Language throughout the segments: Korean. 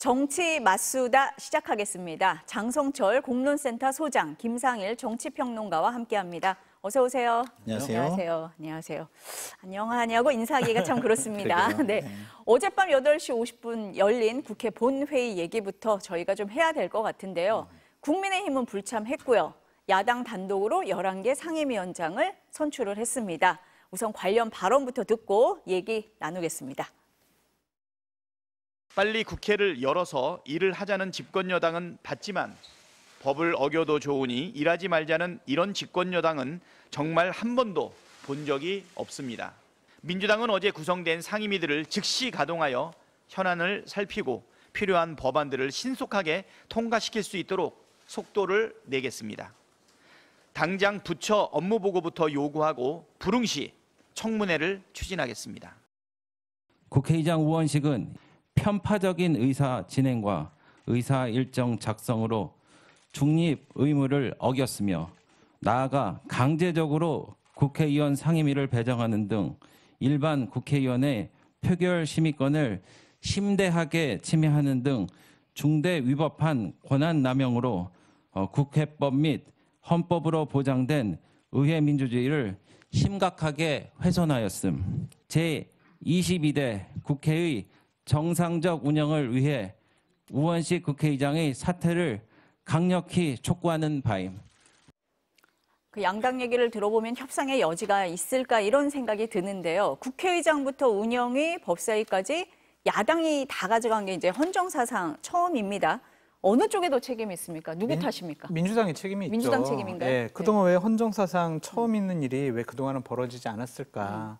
정치 맞수다 시작하겠습니다. 장성철 공론센터 소장, 김상일 정치평론가와 함께합니다. 어서 오세요. 안녕하세요. 안녕하세요. 안녕하세요. 안녕하냐고 인사하기가 참 그렇습니다. 네. 어젯밤 8시 50분 열린 국회 본회의 얘기부터 저희가 좀 해야 될 것 같은데요. 국민의힘은 불참했고요. 야당 단독으로 11개 상임위원장을 선출을 했습니다. 우선 관련 발언부터 듣고 얘기 나누겠습니다. 빨리 국회를 열어서 일을 하자는 집권여당은 봤지만 법을 어겨도 좋으니 일하지 말자는 이런 집권여당은 정말 한 번도 본 적이 없습니다. 민주당은 어제 구성된 상임위들을 즉시 가동하여 현안을 살피고 필요한 법안들을 신속하게 통과시킬 수 있도록 속도를 내겠습니다. 당장 부처 업무보고부터 요구하고 불응시 청문회를 추진하겠습니다. 국회의장 우원식은 편파적인 의사 진행과 의사 일정 작성으로 중립 의무를 어겼으며 나아가 강제적으로 국회의원 상임위를 배정하는 등 일반 국회의원의 표결 심의권을 심대하게 침해하는 등 중대 위법한 권한남용으로 국회법 및 헌법으로 보장된 의회 민주주의를 심각하게 훼손하였음. 제22대 국회의 정상적 운영을 위해 우원식 국회의장의 사퇴를 강력히 촉구하는 바임. 그 양당 얘기를 들어보면 협상의 여지가 있을까 이런 생각이 드는데요. 국회의장부터 운영위, 법사위까지 야당이 다 가져간 게 이제 헌정사상 처음입니다. 어느 쪽에 더 책임이 있습니까? 누구 탓입니까? 민주당의 책임이 민주당 있죠. 민주당 책임인가요? 예, 그동안 왜 헌정사상 처음 있는 일이 왜 그동안은 벌어지지 않았을까?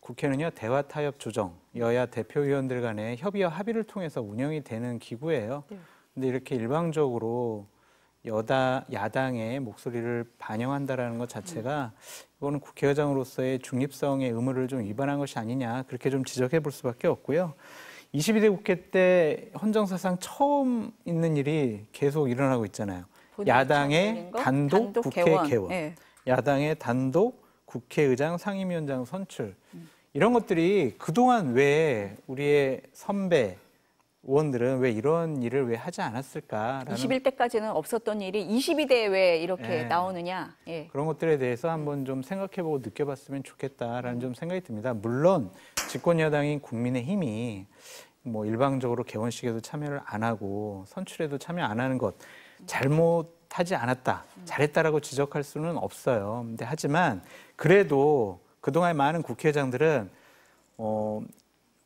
국회는요, 대화 타협 조정, 여야 대표위원들 간의 협의와 합의를 통해서 운영이 되는 기구예요. 근데 이렇게 일방적으로 야당의 목소리를 반영한다라는 것 자체가 이거는 국회의장으로서의 중립성의 의무를 좀 위반한 것이 아니냐, 그렇게 좀 지적해 볼 수밖에 없고요. 22대 국회 때 헌정사상 처음 있는 일이 계속 일어나고 있잖아요. 야당의 단독 국회 개원, 네. 야당의 단독 국회의장, 상임위원장 선출. 이런 것들이 그동안 왜 우리의 선배 의원들은 왜 이런 일을 왜 하지 않았을까라는 21대까지는 없었던 일이 22대에 왜 이렇게 나오느냐. 예. 그런 것들에 대해서 한번 좀 생각해보고 느껴봤으면 좋겠다라는 좀 생각이 듭니다. 물론 집권여당인 국민의힘이 뭐 일방적으로 개원식에도 참여를 안 하고 선출에도 참여 안 하는 것 잘못하지 않았다, 잘했다라고 지적할 수는 없어요. 근데 하지만 그래도 그동안 많은 국회의장들은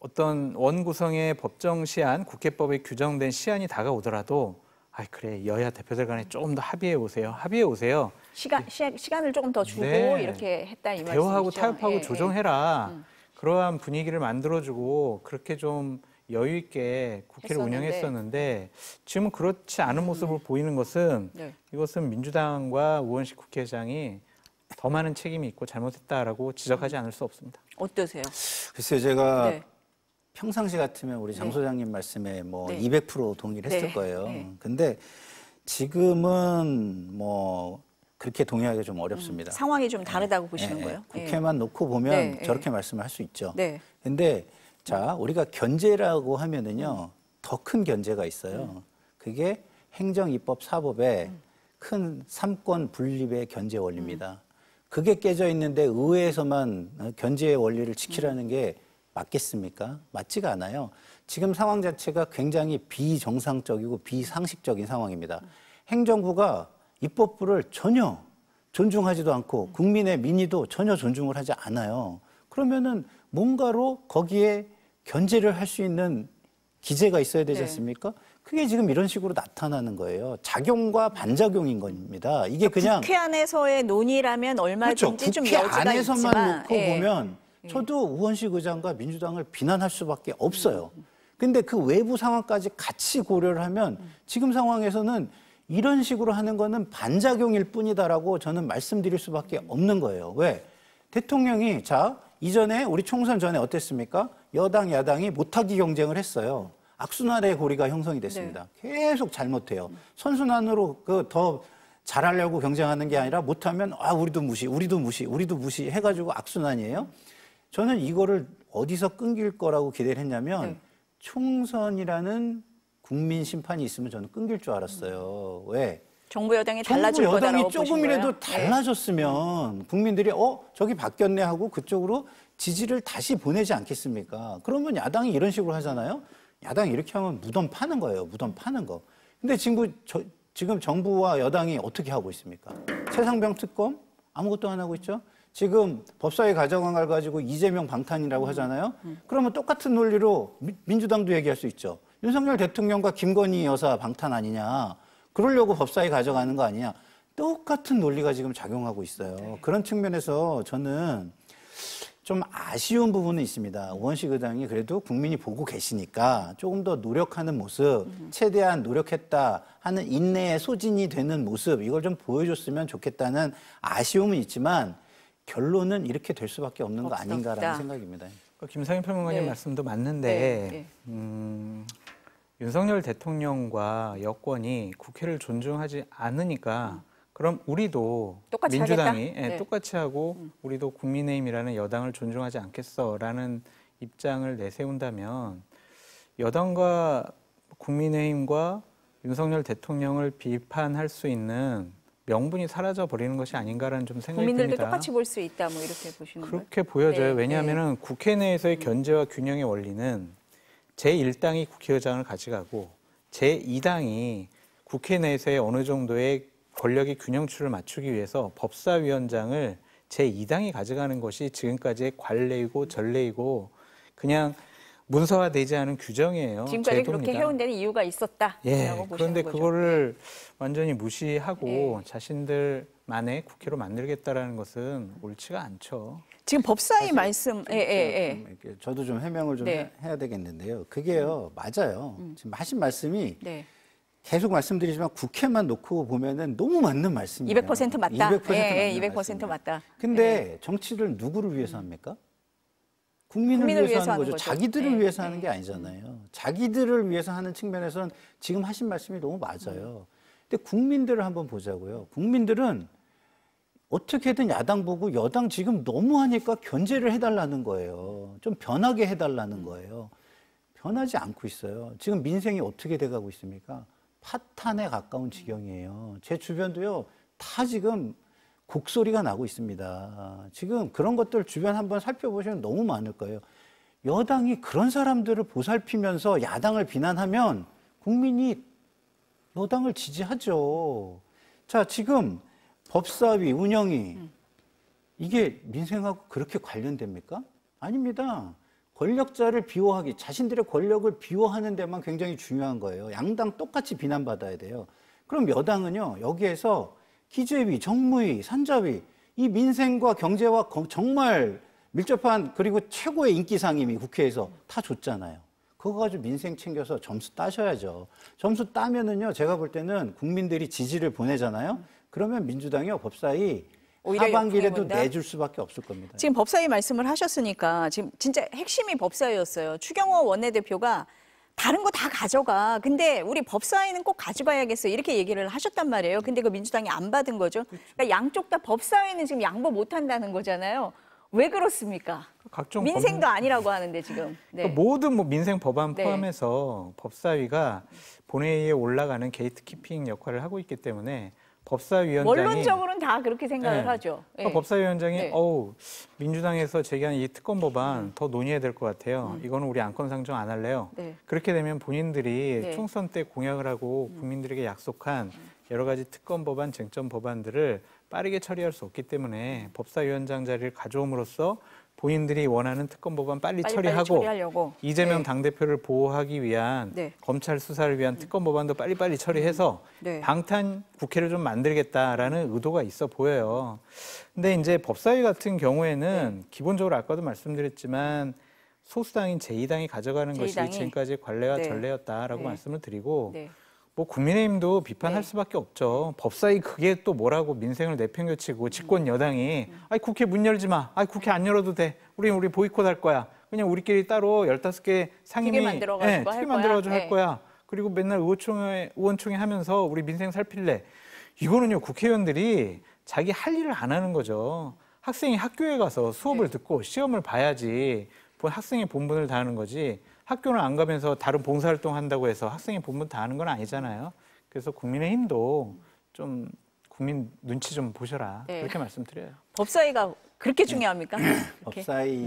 어떤 원구성의 법정 시한, 국회법에 규정된 시한이 다가오더라도 아 그래, 여야 대표들 간에 조금 더 합의해 오세요. 시간을 조금 더 주고 네. 이렇게 했다 이 말씀이시죠. 대화하고 타협하고 조정해라. 그러한 분위기를 만들어주고 그렇게 좀 여유 있게 국회를 운영했었는데 지금은 그렇지 않은 모습을 보이는 것은 이것은 민주당과 우원식 국회의장이 더 많은 책임이 있고 잘못했다라고 지적하지 않을 수 없습니다. 어떠세요? 글쎄요, 제가... 네. 평상시 같으면 우리 장 소장님 말씀에 뭐 200% 동의를 했을 거예요. 근데 지금은 뭐 그렇게 동의하기가 좀 어렵습니다. 상황이 좀 다르다고 보시는 거예요? 국회만 놓고 보면 저렇게 말씀을 할 수 있죠. 근데 자, 우리가 견제라고 하면은요, 더 큰 견제가 있어요. 그게 행정, 입법, 사법의 큰 3권 분립의 견제 원리입니다. 그게 깨져 있는데 의회에서만 견제의 원리를 지키라는 게 맞겠습니까? 맞지가 않아요. 지금 상황 자체가 굉장히 비정상적이고 비상식적인 상황입니다. 행정부가 입법부를 전혀 존중하지도 않고 국민의 민의도 전혀 존중을 하지 않아요. 그러면은 뭔가로 거기에 견제를 할 수 있는 기제가 있어야 되지 않습니까? 그게 지금 이런 식으로 나타나는 거예요. 작용과 반작용인 겁니다. 이게 그냥 국회 안에서의 논의라면 얼마든지 좀 여지가 있지만 국회 안에서만 놓고 보면 저도 우원식 의장과 민주당을 비난할 수밖에 없어요. 근데 그 외부 상황까지 같이 고려를 하면 지금 상황에서는 이런 식으로 하는 거는 반작용일 뿐이다라고 저는 말씀드릴 수밖에 없는 거예요. 왜? 대통령이 자, 이전에 우리 총선 전에 어땠습니까? 여당, 야당이 못하기 경쟁을 했어요. 악순환의 고리가 형성이 됐습니다. 계속 잘못해요. 선순환으로 그 더 잘하려고 경쟁하는 게 아니라 못하면 아, 우리도 무시 해가지고 악순환이에요. 저는 이거를 어디서 끊길 거라고 기대를 했냐면 총선이라는 국민 심판이 있으면 저는 끊길 줄 알았어요. 왜? 정부 여당이 달라질 거다라고 보신 거예요? 정부 여당이 조금이라도 달라졌으면 국민들이 저기 바뀌었네 하고 그쪽으로 지지를 다시 보내지 않겠습니까? 그러면 야당이 이런 식으로 하잖아요. 야당이 이렇게 하면 무덤 파는 거예요. 무덤 파는 거. 근데 지금 정부와 여당이 어떻게 하고 있습니까? 최상병 특검 아무것도 안 하고 있죠. 지금 법사위 가져간 걸 가지고 이재명 방탄이라고 하잖아요. 그러면 똑같은 논리로 민주당도 얘기할 수 있죠. 윤석열 대통령과 김건희 여사 방탄 아니냐. 그러려고 법사위 가져가는 거 아니냐. 똑같은 논리가 지금 작용하고 있어요. 네. 그런 측면에서 저는 좀 아쉬운 부분은 있습니다. 우원식 의장이 그래도 국민이 보고 계시니까 조금 더 노력하는 모습, 최대한 노력했다 하는 인내의 소진이 되는 모습, 이걸 좀 보여줬으면 좋겠다는 아쉬움은 있지만 결론은 이렇게 될 수밖에 없는 거 아닌가라는 생각입니다. 김상일 평론가님 말씀도 맞는데 윤석열 대통령과 여권이 국회를 존중하지 않으니까 그럼 우리도 똑같이 민주당이 똑같이 하고 우리도 국민의힘이라는 여당을 존중하지 않겠어라는 입장을 내세운다면 여당과 국민의힘과 윤석열 대통령을 비판할 수 있는 명분이 사라져 버리는 것이 아닌가라는 좀 생각이 듭니다. 국민들도 똑같이 볼 수 있다, 뭐 이렇게 보시는 거예요? 그렇게 보여져요. 왜냐하면은 국회 내에서의 견제와 균형의 원리는 제1당이 국회의장을 가져가고 제2당이 국회 내에서의 어느 정도의 권력의 균형추를 맞추기 위해서 법사위원장을 제2당이 가져가는 것이 지금까지의 관례이고 전례이고 그냥 문서화되지 않은 규정이에요. 지금까지 제도입니다. 그렇게 해온 데는 이유가 있었다라고 보시는 거죠. 그런데 그거를 완전히 무시하고 자신들만의 국회로 만들겠다라는 것은 옳지가 않죠. 지금 법사위 말씀, 저도 좀 해명을 좀 해야 되겠는데요. 그게요, 맞아요. 지금 하신 말씀이 계속 말씀드리지만 국회만 놓고 보면은 너무 맞는 말씀이에요. 200% 맞다. 200% 맞다. 근데 정치를 누구를 위해서 합니까? 국민을 위해서 하는 거죠. 자기들을 위해서 하는 게 아니잖아요. 자기들을 위해서 하는 측면에서는 지금 하신 말씀이 너무 맞아요. 근데 국민들을 한번 보자고요. 국민들은 어떻게든 야당 보고 여당 지금 너무하니까 견제를 해달라는 거예요. 좀 변하게 해달라는 거예요. 변하지 않고 있어요. 지금 민생이 어떻게 돼가고 있습니까? 파탄에 가까운 지경이에요. 제 주변도요, 다 지금 곡소리가 나고 있습니다. 지금 그런 것들 주변 한번 살펴보시면 너무 많을 거예요. 여당이 그런 사람들을 보살피면서 야당을 비난하면 국민이 여당을 지지하죠. 자, 지금 법사위 운영이 이게 민생하고 그렇게 관련됩니까? 아닙니다. 권력자를 비호하기, 자신들의 권력을 비호하는 데만 굉장히 중요한 거예요. 양당 똑같이 비난받아야 돼요. 그럼 여당은요, 여기에서 기재위, 정무위, 산자위, 이 민생과 경제와 정말 밀접한 그리고 최고의 인기상임이 국회에서 다 줬잖아요. 그거 가지고 민생 챙겨서 점수 따셔야죠. 점수 따면은요, 제가 볼 때는 국민들이 지지를 보내잖아요. 그러면 민주당이요, 법사위 하반기에도 내줄 수밖에 없을 겁니다. 지금 법사위 말씀을 하셨으니까 지금 진짜 핵심이 법사위였어요. 추경호 원내대표가 다른 거 다 가져가. 근데 우리 법사위는 꼭 가져가야겠어. 이렇게 얘기를 하셨단 말이에요. 근데 그 민주당이 안 받은 거죠. 그러니까 양쪽 다 법사위는 지금 양보 못 한다는 거잖아요. 왜 그렇습니까? 각종 민생도 아니라고 하는데 지금. 그러니까 모든 민생 법안 포함해서 법사위가 본회의에 올라가는 게이트키핑 역할을 하고 있기 때문에 법사위원장이 원론적으로는 다 그렇게 생각을 하죠. 그러니까 법사위원장이 민주당에서 제기한 이 특검 법안 더 논의해야 될 것 같아요. 이거는 우리 안건 상정 안 할래요. 그렇게 되면 본인들이 총선 때 공약을 하고 국민들에게 약속한 여러 가지 특검 법안, 쟁점 법안들을 빠르게 처리할 수 없기 때문에 법사위원장 자리를 가져옴으로써 본인들이 원하는 특검 법안 빨리 처리하고 이재명 당대표를 보호하기 위한 검찰 수사를 위한 특검 법안도 빨리빨리 처리해서 방탄 국회를 좀 만들겠다라는 의도가 있어 보여요. 근데 이제 법사위 같은 경우에는 기본적으로 아까도 말씀드렸지만 소수당인 제2당이 가져가는 것이 지금까지 관례와 전례였다라고 말씀을 드리고 뭐 국민의힘도 비판할 수밖에 없죠. 법사위 그게 또 뭐라고 민생을 내팽겨치고 집권 여당이 아이 국회 문 열지 마. 아이 국회 안 열어도 돼. 우리 보이콧할 거야. 그냥 우리끼리 따로 15개 상임위 할 거야. 그리고 맨날 의원총회 하면서 우리 민생 살필래. 이거는요, 국회의원들이 자기 할 일을 안 하는 거죠. 학생이 학교에 가서 수업을 듣고 시험을 봐야지 학생의 본분을 다하는 거지. 학교는 안 가면서 다른 봉사활동 한다고 해서 학생이 본분 다 하는 건 아니잖아요. 그래서 국민의힘도 좀 국민 눈치 좀 보셔라. 네. 그렇게 말씀드려요. 법사위가 그렇게 중요합니까? 네. 법사위가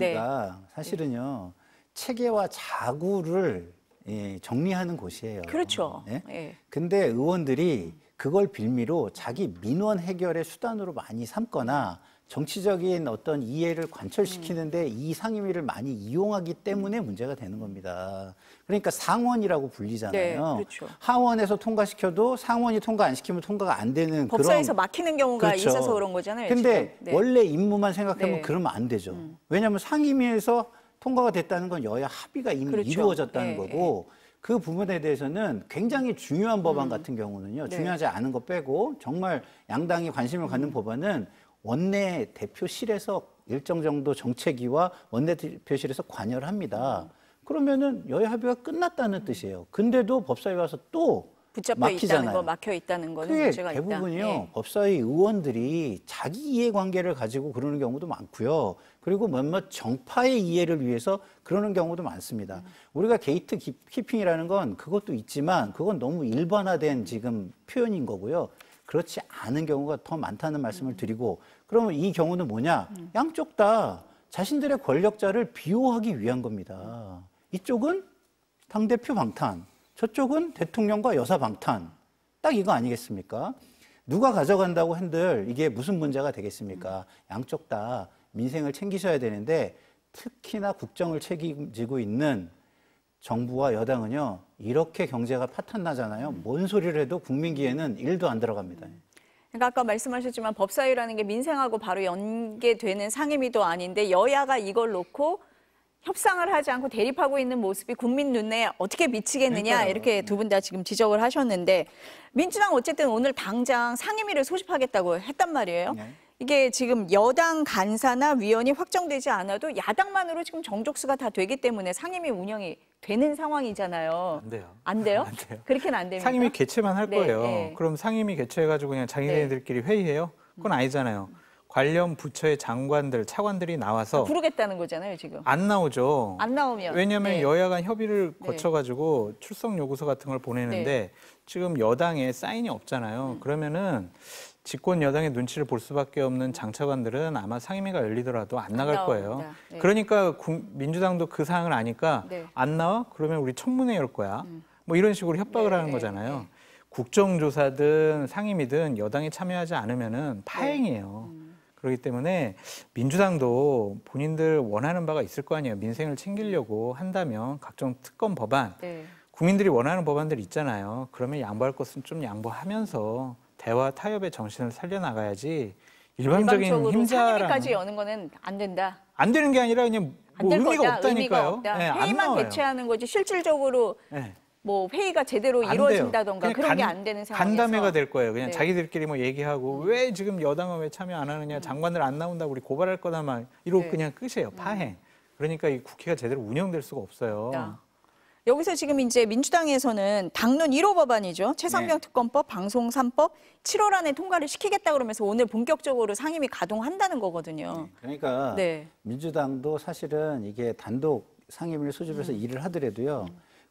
네. 사실은요. 체계와 자구를 정리하는 곳이에요. 그렇죠. 네? 네. 근데 의원들이 그걸 빌미로 자기 민원 해결의 수단으로 많이 삼거나 정치적인 어떤 이해를 관철시키는데 이 상임위를 많이 이용하기 때문에 문제가 되는 겁니다. 그러니까 상원이라고 불리잖아요. 네, 그렇죠. 하원에서 통과시켜도 상원이 통과 안 시키면 통과가 안 되는 법사위에서 그런... 막히는 경우가 그렇죠. 있어서 그런 거잖아요. 근데 네. 원래 임무만 생각하면 네. 그러면 안 되죠. 왜냐하면 상임위에서 통과가 됐다는 건 여야 합의가 이미 그렇죠. 이루어졌다는 네, 거고 네. 그 부분에 대해서는 굉장히 중요한 법안 같은 경우는요. 네. 중요하지 않은 거 빼고 정말 양당이 관심을 갖는 법안은 원내 대표실에서 일정 정도 정책위와 원내 대표실에서 관여를 합니다. 그러면은 여야 합의가 끝났다는 뜻이에요. 근데도 법사위 와서 또 붙잡혀 막히잖아요. 있다는 거, 막혀 있다는 거는 그게 문제가 대부분이요. 있다. 네. 법사위 의원들이 자기 이해관계를 가지고 그러는 경우도 많고요. 그리고 몇몇 정파의 이해를 위해서 그러는 경우도 많습니다. 우리가 게이트 키핑이라는 건 그것도 있지만 그건 너무 일반화된 지금 표현인 거고요. 그렇지 않은 경우가 더 많다는 말씀을 드리고 그러면 이 경우는 뭐냐? 양쪽 다 자신들의 권력자를 비호하기 위한 겁니다. 이쪽은 당대표 방탄, 저쪽은 대통령과 여사 방탄. 딱 이거 아니겠습니까? 누가 가져간다고 한들 이게 무슨 문제가 되겠습니까? 양쪽 다 민생을 챙기셔야 되는데 특히나 국정을 책임지고 있는 정부와 여당은요. 이렇게 경제가 파탄나잖아요. 뭔 소리를 해도 국민 기에는 1도 안 들어갑니다. 그러니까 아까 말씀하셨지만 법사위라는 게 민생하고 바로 연계되는 상임위도 아닌데 여야가 이걸 놓고 협상을 하지 않고 대립하고 있는 모습이 국민 눈에 어떻게 미치겠느냐 그러니까요. 이렇게 두 분 다 지금 지적을 하셨는데 민주당 어쨌든 오늘 당장 상임위를 소집하겠다고 했단 말이에요. 네. 이게 지금 여당 간사나 위원이 확정되지 않아도 야당만으로 지금 정족수가 다 되기 때문에 상임위 운영이 되는 상황이잖아요. 안 돼요. 안 돼요? 안 돼요. 그렇게는 안 됩니다. 상임위 개최만 할 네, 거예요. 네. 그럼 상임위 개최해가지고 그냥 자기네들끼리 네. 회의해요? 그건 아니잖아요. 관련 부처의 장관들, 차관들이 나와서 부르겠다는 거잖아요, 지금. 안 나오죠. 안 나오면. 왜냐하면 네. 여야 간 협의를 거쳐가지고 네. 출석 요구서 같은 걸 보내는데 네. 지금 여당에 사인이 없잖아요. 그러면은 집권 여당의 눈치를 볼 수밖에 없는 장차관들은 아마 상임위가 열리더라도 안 나갈 거예요. 네. 그러니까 민주당도 그 사항을 아니까 네. 안 나와? 그러면 우리 청문회 열 거야. 뭐 이런 식으로 협박을 네. 하는 거잖아요. 네. 국정조사든 상임위든 여당이 참여하지 않으면은 파행이에요. 네. 그렇기 때문에 민주당도 본인들 원하는 바가 있을 거 아니에요. 민생을 챙기려고 한다면 각종 특검 법안, 네. 국민들이 원하는 법안들 있잖아요. 그러면 양보할 것은 좀 양보하면서 대화 타협의 정신을 살려나가야지 일방적인 힘자랑 상임위까지 여는 거는 안 된다. 안 되는 게 아니라 그냥 뭐 의미가 없다니까요. 없다. 네, 회의만 개최하는 거지 실질적으로 네. 뭐 회의가 제대로 이루어진다던가 그런 게 안 되는 상황에서 간담회가 될 거예요. 그냥 네. 자기들끼리 뭐 얘기하고 왜 지금 여당은 왜 참여 안 하느냐 장관들 안 나온다고 우리 고발할 거다 막 이러고 네. 그냥 끝이에요. 파행. 그러니까 이 국회가 제대로 운영될 수가 없어요. 야. 여기서 지금 이제 민주당에서는 당론 1호 법안이죠. 최상병 네. 특검법, 방송 3법 7월 안에 통과를 시키겠다 그러면서 오늘 본격적으로 상임위 가동한다는 거거든요. 네. 그러니까 네. 민주당도 사실은 이게 단독 상임위를 소집해서 일을 하더라도요.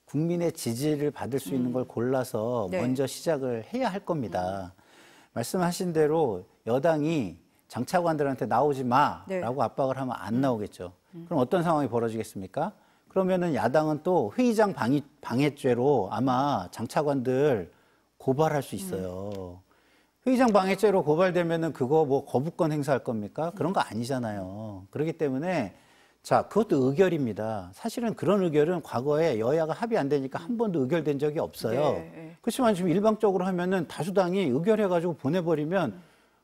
국민의 지지를 받을 수 있는 걸 골라서 네. 먼저 시작을 해야 할 겁니다. 말씀하신 대로 여당이 장차관들한테 나오지 마라고 네. 압박을 하면 안 나오겠죠. 그럼 어떤 상황이 벌어지겠습니까? 그러면은 야당은 또 회의장 방해죄로 아마 장차관들 고발할 수 있어요. 회의장 방해죄로 고발되면은 그거 뭐 거부권 행사할 겁니까? 그런 거 아니잖아요. 그렇기 때문에 자, 그것도 의결입니다. 사실은 그런 의결은 과거에 여야가 합의 안 되니까 한 번도 의결된 적이 없어요. 네, 네. 그렇지만 지금 일방적으로 하면은 다수당이 의결해가지고 보내버리면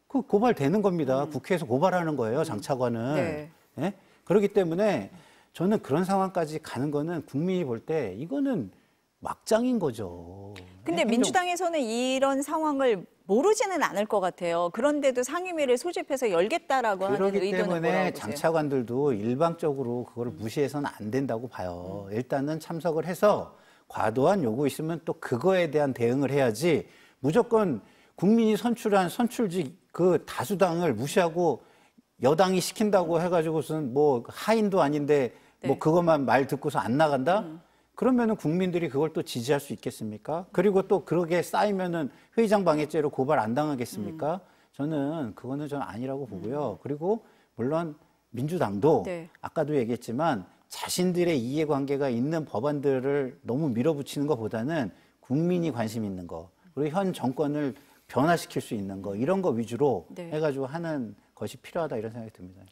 그 고발되는 겁니다. 국회에서 고발하는 거예요, 장차관은. 네. 네? 그렇기 때문에 저는 그런 상황까지 가는 거는 국민이 볼 때 이거는 막장인 거죠. 근데 민주당에서는 이런 상황을 모르지는 않을 것 같아요. 그런데도 상임위를 소집해서 열겠다라고 하는 의견을 보라고 그렇기 때문에 장차관들도 일방적으로 그걸 무시해서는 안 된다고 봐요. 일단은 참석을 해서 과도한 요구 있으면 또 그거에 대한 대응을 해야지 무조건 국민이 선출한 선출직 그 다수당을 무시하고 여당이 시킨다고 해가지고서는 뭐 하인도 아닌데 네. 뭐 그것만 말 듣고서 안 나간다? 그러면은 국민들이 그걸 또 지지할 수 있겠습니까? 그리고 또 그렇게 쌓이면은 회의장 방해죄로 고발 안 당하겠습니까? 저는 그거는 저는 아니라고 보고요. 그리고 물론 민주당도 네. 아까도 얘기했지만 자신들의 이해관계가 있는 법안들을 너무 밀어붙이는 것보다는 국민이 관심 있는 거, 그리고 현 정권을 변화시킬 수 있는 거, 이런 거 위주로 네. 해가지고 하는 것이 필요하다, 이런 생각이 듭니다.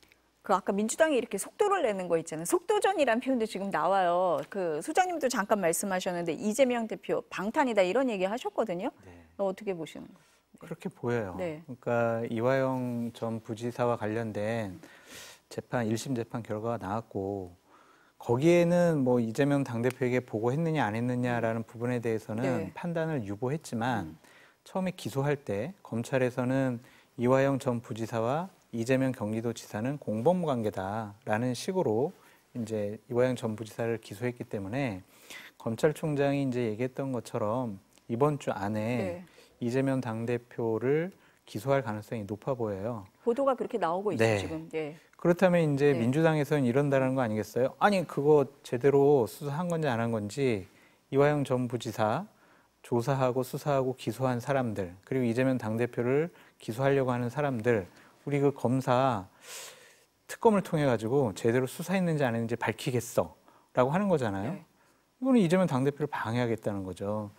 그 아까 민주당이 이렇게 속도를 내는 거 있잖아요. 속도전이라는 표현도 지금 나와요. 그 소장님도 잠깐 말씀하셨는데 이재명 대표 방탄이다 이런 얘기 하셨거든요. 네. 어떻게 보시는 거예요? 그렇게 보여요. 네. 그러니까 이화영 전 부지사와 관련된 재판 1심 재판 결과가 나왔고 거기에는 뭐 이재명 당대표에게 보고했느냐 안 했느냐라는 부분에 대해서는 네. 판단을 유보했지만 처음에 기소할 때 검찰에서는 이화영 전 부지사와 이재명 경기도지사는 공범 관계다라는 식으로 이제 이화영 전 부지사를 기소했기 때문에 검찰총장이 이제 얘기했던 것처럼 이번 주 안에 네. 이재명 당대표를 기소할 가능성이 높아 보여요. 보도가 그렇게 나오고 있죠, 네. 지금. 네. 그렇다면 이제 네. 민주당에서는 이런다는 거 아니겠어요? 아니, 그거 제대로 수사한 건지 안 한 건지 이화영 전 부지사 조사하고 수사하고 기소한 사람들, 그리고 이재명 당대표를 기소하려고 하는 사람들, 우리 그 검사 특검을 통해 가지고 제대로 수사했는지 안 했는지 밝히겠어라고 하는 거잖아요. 네. 이거는 이재명 당대표를 방해하겠다는 거죠.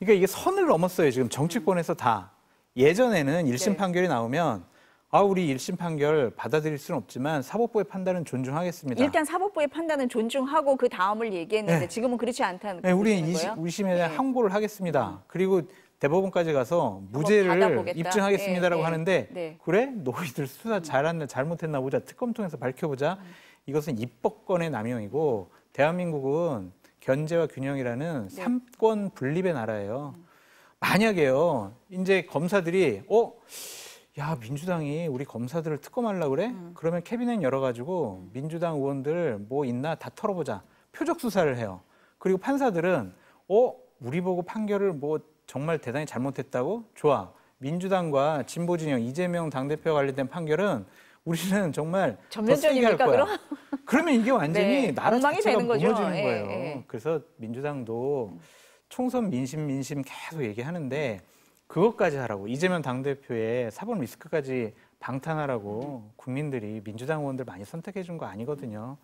그러니까 이게 선을 넘었어요. 지금 정치권에서 다. 예전에는 1심 네. 판결이 나오면 아, 우리 1심 판결 받아들일 수는 없지만 사법부의 판단은 존중하겠습니다. 일단 사법부의 판단은 존중하고 그 다음을 얘기했는데 네. 지금은 그렇지 않다는 네, 우리는 의심에 대한 네. 항고를 하겠습니다. 그리고 대법원까지 가서 무죄를 입증하겠습니다라고 네, 네, 하는데 네. 그래? 너희들 수사 잘했나 잘못했나 보자. 특검 통해서 밝혀보자. 이것은 입법권의 남용이고 대한민국은 견제와 균형이라는 네. 3권 분립의 나라예요. 만약에요. 이제 검사들이 야, 민주당이 우리 검사들을 특검하려고 그래? 그러면 캐비넷 열어가지고 민주당 의원들 뭐 있나 다 털어보자. 표적 수사를 해요. 그리고 판사들은 우리 보고 판결을 뭐 정말 대단히 잘못했다고? 좋아. 민주당과 진보진영 이재명 당대표와 관련된 판결은 우리는 정말 전면전이니까 더 세게 할 거야. 그러면 이게 완전히 네, 나라 자체가 무너지는 거예요. 예. 그래서 민주당도 총선 민심 계속 얘기하는데 그것까지 하라고, 이재명 당대표의 사법 리스크까지 방탄하라고 국민들이 민주당 의원들 많이 선택해 준 거 아니거든요.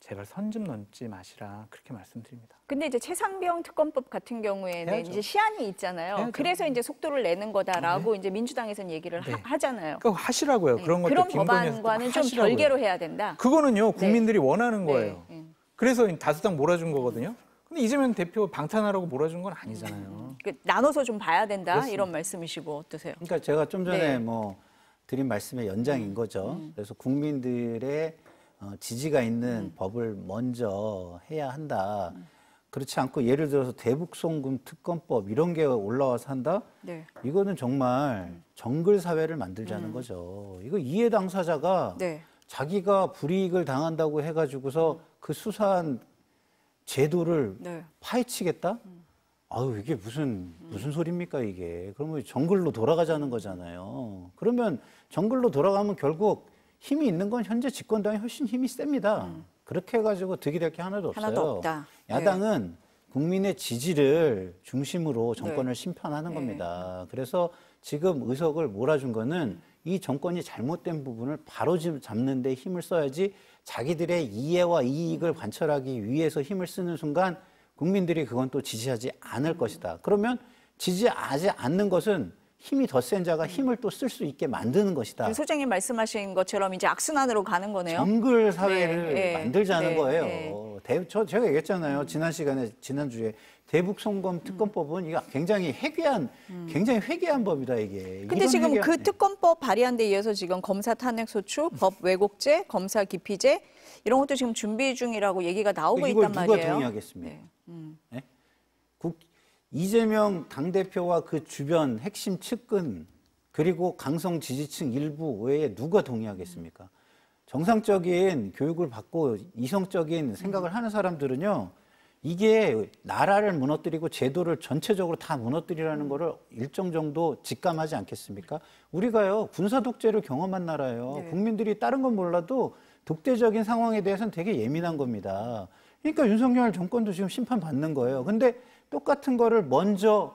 제발 선 좀 넘지 마시라, 그렇게 말씀드립니다. 근데 이제 최상병 특검법 같은 경우에는 해야죠. 이제 시한이 있잖아요. 해야죠. 그래서 이제 속도를 내는 거다라고 네. 이제 민주당에서는 얘기를 네. 하잖아요. 그러니까 하시라고요. 네. 그런 것도 법안과는 좀 별개로 해야 된다. 그거는요 국민들이 네. 원하는 거예요. 네. 그래서 다수당 몰아준 거거든요. 근데 이재명 대표 방탄하라고 몰아준 건 아니잖아요. 나눠서 좀 봐야 된다 그렇습니다. 이런 말씀이시고 어떠세요? 그러니까 제가 좀 전에 네. 뭐 드린 말씀의 연장인 거죠. 그래서 국민들의 지지가 있는 법을 먼저 해야 한다. 그렇지 않고 예를 들어서 대북송금 특검법 이런 게 올라와서 한다? 네. 이거는 정말 정글 사회를 만들자는 거죠. 이거 이해 당사자가 네. 자기가 불이익을 당한다고 해가지고서 그 수사한 제도를 네. 파헤치겠다? 아유, 이게 무슨 소리입니까, 이게. 그러면 정글로 돌아가자는 거잖아요. 그러면 정글로 돌아가면 결국 힘이 있는 건 현재 집권당이 훨씬 힘이 셉니다. 그렇게 해가지고 득이 될 게 하나도 없어요. 하나도 없다. 야당은 네. 국민의 지지를 중심으로 정권을 네. 심판하는 네. 겁니다. 그래서 지금 의석을 몰아준 거는 이 정권이 잘못된 부분을 바로 잡는 데 힘을 써야지, 자기들의 이해와 이익을 관철하기 위해서 힘을 쓰는 순간 국민들이 그건 또 지지하지 않을 것이다. 그러면 지지하지 않는 것은 힘이 더 센 자가 힘을 또 쓸 수 있게 만드는 것이다. 소장님 말씀하신 것처럼 이제 악순환으로 가는 거네요. 정글 사회를 네, 만들자는 네, 거예요. 네. 제가 얘기했잖아요. 지난주에 대북송금 특검법은 이거 굉장히 회귀한 법이다, 이게. 근데 지금 그 특검법 발의한 데 이어서 지금 검사 탄핵소추, 법 왜곡죄, 검사 기피죄 이런 것도 지금 준비 중이라고 얘기가 나오고 있단 말이에요. 이걸 누가 동의하겠습니까? 네. 네? 이재명 당대표와 그 주변 핵심 측근 그리고 강성 지지층 일부 외에 누가 동의하겠습니까? 정상적인 교육을 받고 이성적인 생각을 하는 사람들은요. 이게 나라를 무너뜨리고 제도를 전체적으로 다 무너뜨리라는 거를 일정 정도 직감하지 않겠습니까? 우리가요. 군사 독재를 경험한 나라예요. 네. 국민들이 다른 건 몰라도 독재적인 상황에 대해서는 되게 예민한 겁니다. 그러니까 윤석열 정권도 지금 심판받는 거예요. 근데 똑같은 거를 먼저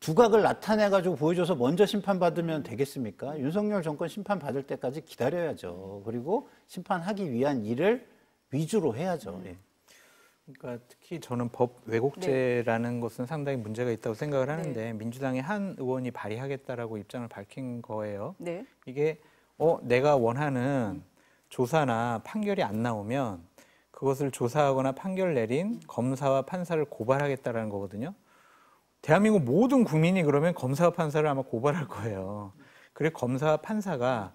두각을 나타내가지고 보여줘서 먼저 심판받으면 되겠습니까? 윤석열 정권 심판받을 때까지 기다려야죠. 그리고 심판하기 위한 일을 위주로 해야죠. 예. 그러니까 특히 저는 법 왜곡죄라는 것은 상당히 문제가 있다고 생각을 하는데 민주당의 한 의원이 발의하겠다라고 입장을 밝힌 거예요. 이게 내가 원하는 조사나 판결이 안 나오면 그것을 조사하거나 판결 내린 검사와 판사를 고발하겠다라는 거거든요. 대한민국 모든 국민이 그러면 검사와 판사를 아마 고발할 거예요. 그리고 검사와 판사가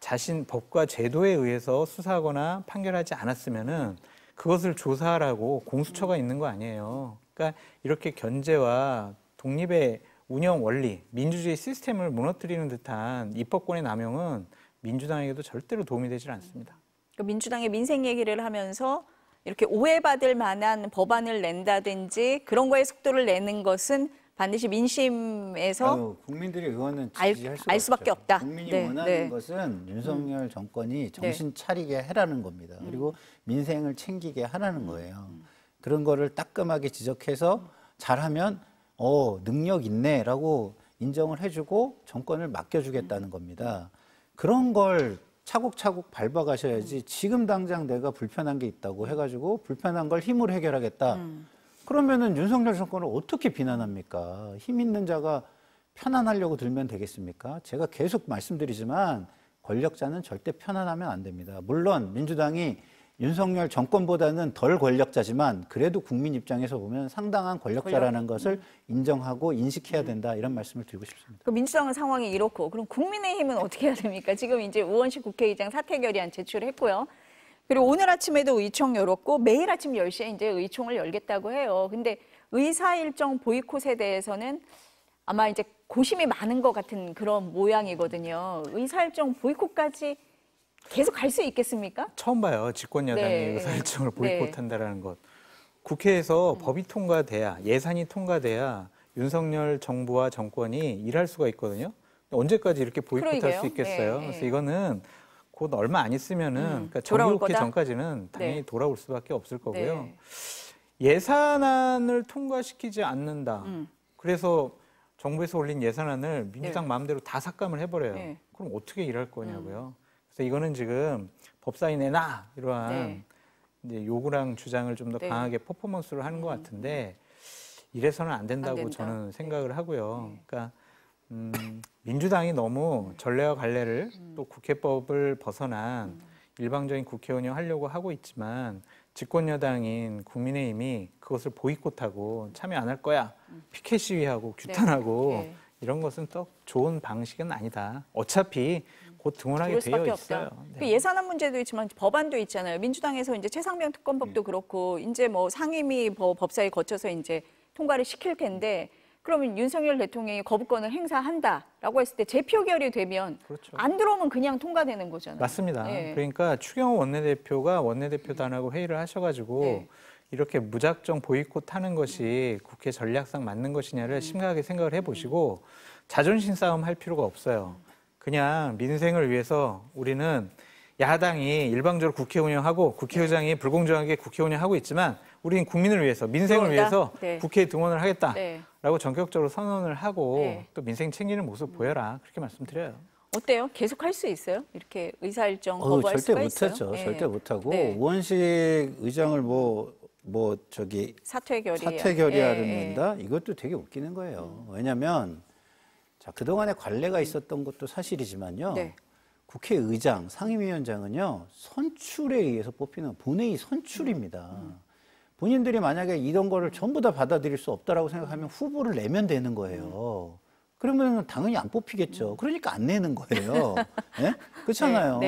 자신 법과 제도에 의해서 수사하거나 판결하지 않았으면은 그것을 조사하라고 공수처가 있는 거 아니에요. 그러니까 이렇게 견제와 독립의 운영 원리, 민주주의 시스템을 무너뜨리는 듯한 입법권의 남용은 민주당에게도 절대로 도움이 되질 않습니다. 그러니까 민주당의 민생 얘기를 하면서 이렇게 오해받을 만한 법안을 낸다든지 그런 거에 속도를 내는 것은 반드시 민심에서 국민들이 의원은 지지할 수밖에 없다. 국민이 원하는 것은 윤석열 정권이 정신 차리게 해라는 겁니다. 그리고 민생을 챙기게 하라는 거예요. 그런 거를 따끔하게 지적해서 잘하면 능력 있네라고 인정을 해주고 정권을 맡겨주겠다는 겁니다. 그런 걸 차곡차곡 밟아가셔야지 지금 당장 내가 불편한 게 있다고 해가지고 불편한 걸 힘으로 해결하겠다. 그러면은 윤석열 정권을 어떻게 비난합니까? 힘 있는 자가 편안하려고 들면 되겠습니까? 제가 계속 말씀드리지만 권력자는 절대 편안하면 안 됩니다. 물론 민주당이 윤석열 정권보다는 덜 권력자지만 그래도 국민 입장에서 보면 상당한 권력자라는 것을 인정하고 인식해야 된다, 이런 말씀을 드리고 싶습니다. 그 민주당은 상황이 이렇고 그럼 국민의힘은 어떻게 해야 됩니까? 지금 이제 우원식 국회의장 사퇴 결의안 제출했고요. 그리고 오늘 아침에도 의총 열었고 매일 아침 10시에 이제 의총을 열겠다고 해요. 근데 의사 일정 보이콧에 대해서는 아마 이제 고심이 많은 것 같은 그런 모양이거든요. 의사 일정 보이콧까지 계속 갈 수 있겠습니까? 처음 봐요. 집권 여당이 의사 일정을 보이콧한다라는 것. 국회에서 법이 통과돼야, 예산이 통과돼야 윤석열 정부와 정권이 일할 수가 있거든요. 언제까지 이렇게 보이콧할 수 있겠어요? 그래서 이거는 곧 얼마 안 있으면은 그러니까 정기국회 전까지는 당연히 돌아올 수밖에 없을 거고요. 예산안을 통과시키지 않는다. 그래서 정부에서 올린 예산안을 민주당 마음대로 다 삭감을 해버려요. 그럼 어떻게 일할 거냐고요. 그래서 이거는 지금 법사위 내놔 이러한 이제 요구랑 주장을 좀 더 강하게 퍼포먼스를 하는 것 같은데 이래서는 안 된다고 저는 생각을 하고요. 그러니까 민주당이 너무 전례와 관례를 또 국회법을 벗어난 일방적인 국회 운영하려고 하고 있지만 집권 여당인 국민의힘이 그것을 보이콧하고 참여 안 할 거야, 피켓 시위하고 규탄하고 이런 것은 또 좋은 방식은 아니다. 어차피 곧 등원하게 되어 있어요. 그 예산안 문제도 있지만 법안도 있잖아요. 민주당에서 이제 최상병 특검법도 그렇고 이제 뭐 상임위 법사위 거쳐서 이제 통과를 시킬 텐데. 그러면 윤석열 대통령이 거부권을 행사한다라고 했을 때 재표결이 되면 안 들어오면 그냥 통과되는 거잖아요. 맞습니다. 그러니까 추경호 원내대표가 원내대표단하고 회의를 하셔가지고 이렇게 무작정 보이콧하는 것이 국회 전략상 맞는 것이냐를 심각하게 생각을 해보시고 자존심 싸움 할 필요가 없어요. 그냥 민생을 위해서 우리는 야당이 일방적으로 국회 운영하고 국회의장이 불공정하게 국회 운영하고 있지만 우리는 국민을 위해서, 민생을 위해서 국회에 등원을 하겠다라고 전격적으로 선언을 하고 또 민생 챙기는 모습 보여라, 그렇게 말씀드려요. 어때요? 계속 할 수 있어요? 이렇게 의사일정 거부할 수가 있어요? 절대 못하죠. 절대 못하고 우원식 의장을 저기 사퇴 결의안을 낸다? 이것도 되게 웃기는 거예요. 왜냐하면 그동안에 관례가 있었던 것도 사실이지만요. 국회의장, 상임위원장은요 선출에 의해서 뽑히는 본회의 선출입니다. 본인들이 만약에 이런 거를 전부 다 받아들일 수 없다라고 생각하면 후보를 내면 되는 거예요. 그러면 당연히 안 뽑히겠죠. 그러니까 안 내는 거예요. 네? 그렇잖아요.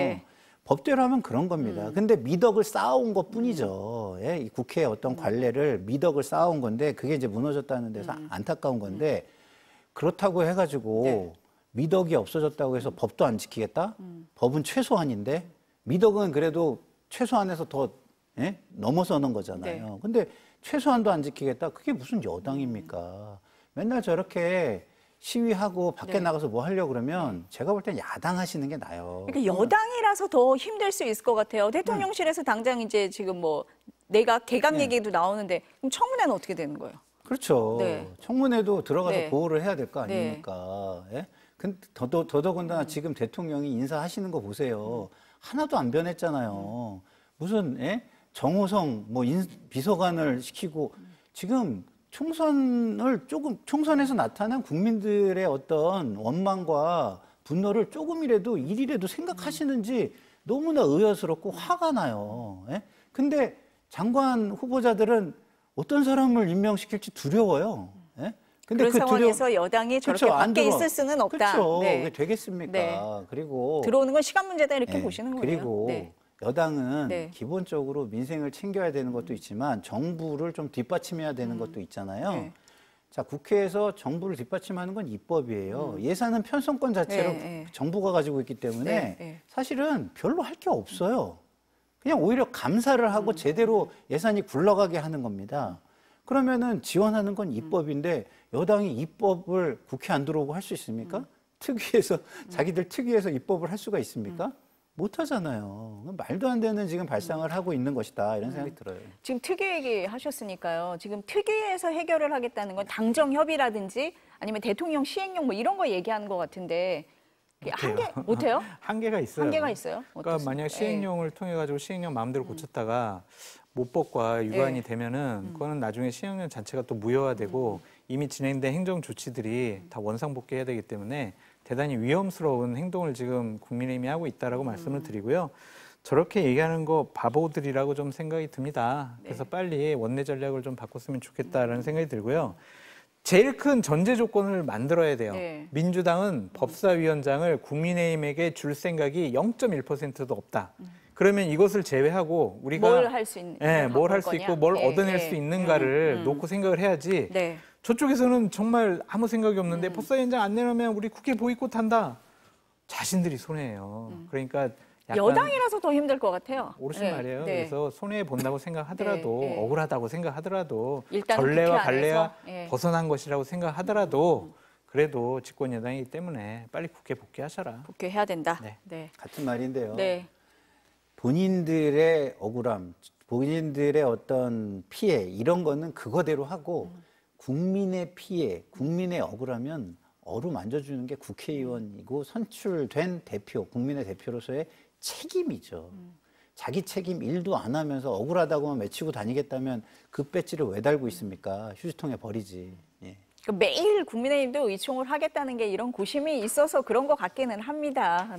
법대로 하면 그런 겁니다. 근데 미덕을 쌓아온 것 뿐이죠. 이 국회의 어떤 관례를 미덕을 쌓아온 건데 그게 이제 무너졌다는 데서 안타까운 건데 그렇다고 해가지고 미덕이 없어졌다고 해서 법도 안 지키겠다? 법은 최소한인데 미덕은 그래도 최소한에서 더 넘어서는 거잖아요. 근데 최소한도 안 지키겠다? 그게 무슨 여당입니까? 맨날 저렇게 시위하고 밖에 나가서 뭐 하려고 그러면 제가 볼 땐 야당 하시는 게 나아요. 그러니까 여당이라서 더 힘들 수 있을 것 같아요. 대통령실에서 당장 이제 지금 뭐 내각 개각 얘기도 나오는데 그럼 청문회는 어떻게 되는 거예요? 그렇죠. 네. 청문회도 들어가서 보호를 해야 될 거 아닙니까? 네. 예? 더더군다나 지금 대통령이 인사하시는 거 보세요. 하나도 안 변했잖아요. 무슨 정호성 비서관을 시키고 지금 총선에서 나타난 국민들의 어떤 원망과 분노를 조금이라도 일이라도 생각하시는지 너무나 의아스럽고 화가 나요. 예? 근데 장관 후보자들은 어떤 사람을 임명시킬지 두려워요. 예? 근데 그런 상황에서 여당이 저렇게 밖에 있을 수는 없다. 그렇죠. 네. 그게 되겠습니까? 네. 그리고 들어오는 건 시간 문제다 이렇게 보시는 거예요. 그리고 여당은 기본적으로 민생을 챙겨야 되는 것도 있지만 정부를 좀 뒷받침해야 되는 것도 있잖아요. 네. 자, 국회에서 정부를 뒷받침하는 건 입법이에요. 예산은 편성권 자체로 정부가 가지고 있기 때문에 사실은 별로 할 게 없어요. 그냥 오히려 감사를 하고 제대로 예산이 굴러가게 하는 겁니다. 그러면은 지원하는 건 입법인데 여당이 입법을 국회 안 들어오고 할 수 있습니까? 특위에서 자기들 특위에서 입법을 할 수가 있습니까? 못 하잖아요. 말도 안 되는 지금 발상을 하고 있는 것이다. 이런 생각이 들어요. 지금 특위 얘기 하셨으니까요. 지금 특위에서 해결을 하겠다는 건 당정 협의라든지 아니면 대통령 시행령 뭐 이런 거 얘기하는 것 같은데 못해요? 한계가 있어요. 그러니까 어떻습니까? 만약 시행령을 통해 가지고 시행령 마음대로 고쳤다가 모법과 유관이 되면은 그거는 나중에 시행령 자체가 또 무효화되고 이미 진행된 행정 조치들이 다 원상복귀해야 되기 때문에 대단히 위험스러운 행동을 지금 국민의힘이 하고 있다라고 말씀을 드리고요. 저렇게 얘기하는 거 바보들이라고 좀 생각이 듭니다. 그래서 빨리 원내 전략을 좀 바꿨으면 좋겠다라는 생각이 들고요. 제일 큰 전제 조건을 만들어야 돼요. 민주당은 법사위원장을 국민의힘에게 줄 생각이 0.1%도 없다. 그러면 이것을 제외하고 우리가 뭘 할 수 있는, 뭘 할 수 있고 뭘 얻어낼 수 있는가를 놓고 생각을 해야지. 저쪽에서는 정말 아무 생각이 없는데 법사위원장 안 내놓으면 우리 국회 보이콧한다. 자신들이 손해예요. 그러니까 여당이라서 더 힘들 것 같아요. 옳으신 말이에요. 그래서 손해 본다고 생각하더라도 억울하다고 생각하더라도 전례와 관례와 벗어난 것이라고 생각하더라도 그래도 집권 여당이기 때문에 빨리 국회 복귀하셔라. 복귀해야 된다. 같은 말인데요. 본인들의 억울함, 본인들의 어떤 피해 이런 거는 그거대로 하고 국민의 피해, 국민의 억울하면 어루만져주는 게 국회의원이고 선출된 대표, 국민의 대표로서의 책임이죠. 자기 책임 일도 안 하면서 억울하다고만 외치고 다니겠다면 그 배지를 왜 달고 있습니까? 휴지통에 버리지. 그러니까 매일 국민의힘도 의총을 하겠다는 게 이런 고심이 있어서 그런 것 같기는 합니다.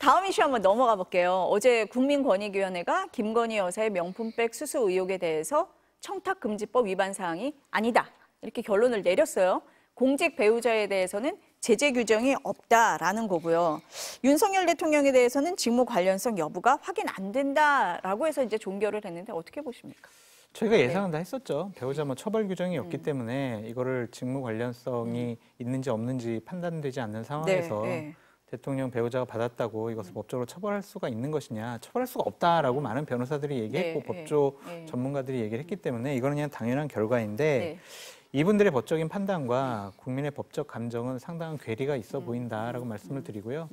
다음 이슈 한번 넘어가 볼게요. 어제 국민권익위원회가 김건희 여사의 명품백 수수 의혹에 대해서 청탁금지법 위반 사항이 아니다. 이렇게 결론을 내렸어요. 공직 배우자에 대해서는 제재 규정이 없다라는 거고요. 윤석열 대통령에 대해서는 직무 관련성 여부가 확인 안 된다라고 해서 이제 종결을 했는데 어떻게 보십니까? 저희가 예상은 다 했었죠. 배우자 처벌 규정이 없기 때문에 이거를 직무 관련성이 있는지 없는지 판단되지 않는 상황에서 대통령 배우자가 받았다고 이것을 법적으로 처벌할 수가 있는 것이냐, 처벌할 수가 없다라고 많은 변호사들이 얘기했고 법조 전문가들이 얘기를 했기 때문에 이거는 그냥 당연한 결과인데 이분들의 법적인 판단과 국민의 법적 감정은 상당한 괴리가 있어 보인다라고 말씀을 드리고요.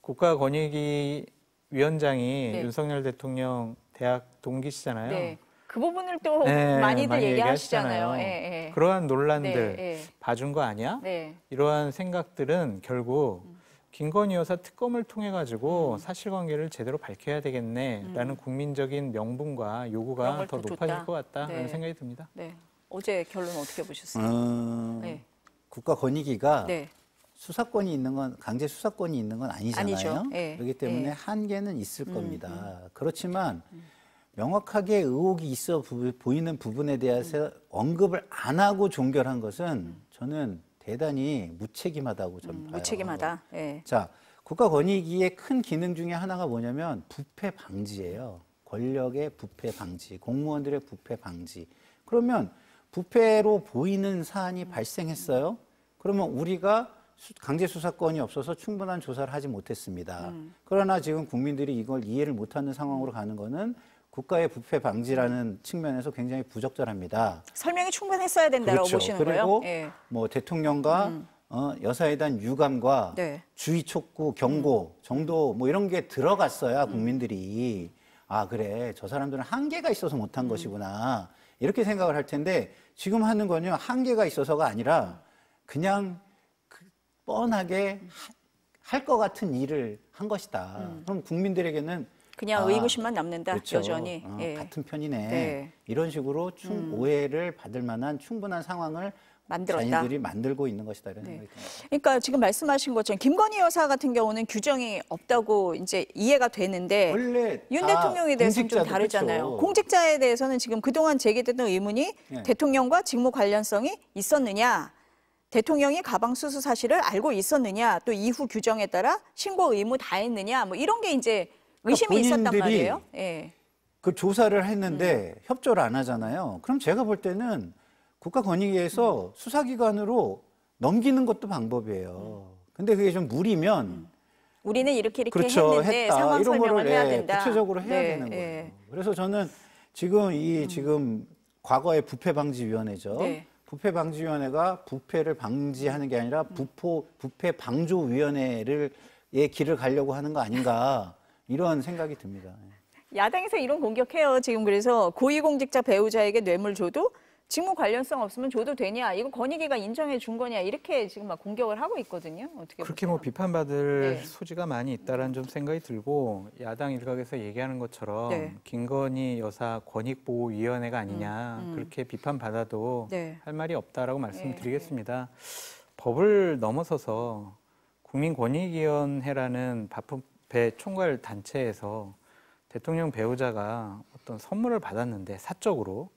국가권익위 위원장이 윤석열 대통령 대학 동기시잖아요. 그 부분을 또 많이 얘기하시잖아요. 그러한 논란들 봐준 거 아니야? 이러한 생각들은 결국 김건희 여사 특검을 통해 가지고 사실관계를 제대로 밝혀야 되겠네라는 국민적인 명분과 요구가 더 높아질 것 같다라는 생각이 듭니다. 어제 결론 어떻게 보셨어요? 국가권익위가 수사권이 있는 건 강제 수사권이 있는 건 아니잖아요. 그렇기 때문에 한계는 있을 겁니다. 그렇지만 명확하게 의혹이 있어 보이는 부분에 대해서 언급을 안 하고 종결한 것은 저는 대단히 무책임하다고 저는 봐요. 무책임하다. 자, 국가권익위의 큰 기능 중에 하나가 뭐냐면 부패 방지예요. 권력의 부패 방지, 공무원들의 부패 방지. 그러면 부패로 보이는 사안이 발생했어요. 그러면 우리가 강제 수사권이 없어서 충분한 조사를 하지 못했습니다. 그러나 지금 국민들이 이걸 이해를 못하는 상황으로 가는 거는 국가의 부패 방지라는 측면에서 굉장히 부적절합니다. 설명이 충분했어야 된다라고 보시는 거예요? 그리고 대통령과 여사에 대한 유감과 주의 촉구, 경고 정도 이런 게 들어갔어야 국민들이 아 그래 저 사람들은 한계가 있어서 못한 것이구나 이렇게 생각을 할 텐데 지금 하는 건요 한계가 있어서가 아니라 그냥 뻔하게 할 것 같은 일을 한 것이다. 그럼 국민들에게는 그냥 의구심만 남는다. 그렇죠. 여전히 예. 같은 편이네. 네. 이런 식으로 오해를 받을 만한 충분한 상황을 만들었다. 자신들이 만들고 있는 것이다. 이런 네. 그러니까 지금 말씀하신 것처럼 김건희 여사 같은 경우는 규정이 없다고 이제 이해가 되는데 원래 윤 대통령에 대해서는 좀 다르잖아요. 그렇죠. 공직자에 대해서는 지금 그동안 제기됐던 의문이 네. 대통령과 직무 관련성이 있었느냐. 대통령이 가방 수수 사실을 알고 있었느냐, 또 이후 규정에 따라 신고 의무 다 했느냐, 뭐 이런 게 이제 의심이 그러니까 있었단 말이에요. 예. 그 조사를 했는데 협조를 안 하잖아요. 그럼 제가 볼 때는 국가권익위에서 수사기관으로 넘기는 것도 방법이에요. 근데 그게 좀 무리면 우리는 이렇게 그렇죠, 했는데 했다. 상황 이런 설명을 거를, 해야 된다. 구체적으로 해야 되는 거예요. 그래서 저는 지금 지금 과거의 부패방지위원회죠. 네. 부패방지위원회가 부패를 방지하는 게 아니라 부패방조위원회를 길을 가려고 하는 거 아닌가 이런 생각이 듭니다. 야당에서 이런 공격해요. 지금 그래서 고위공직자 배우자에게 뇌물 줘도 직무 관련성 없으면 줘도 되냐. 이거 권익위가 인정해 준 거냐. 이렇게 지금 막 공격을 하고 있거든요. 어떻게 그렇게 보면. 뭐 비판받을 네. 소지가 많이 있다라는 좀 생각이 들고 야당 일각에서 얘기하는 것처럼 네. 김건희 여사 권익보호위원회가 아니냐. 그렇게 비판받아도 네. 할 말이 없다라고 말씀드리겠습니다. 네. 법을 넘어서서 국민권익위원회라는 바쁘배 총괄 단체에서 대통령 배우자가 어떤 선물을 받았는데 사적으로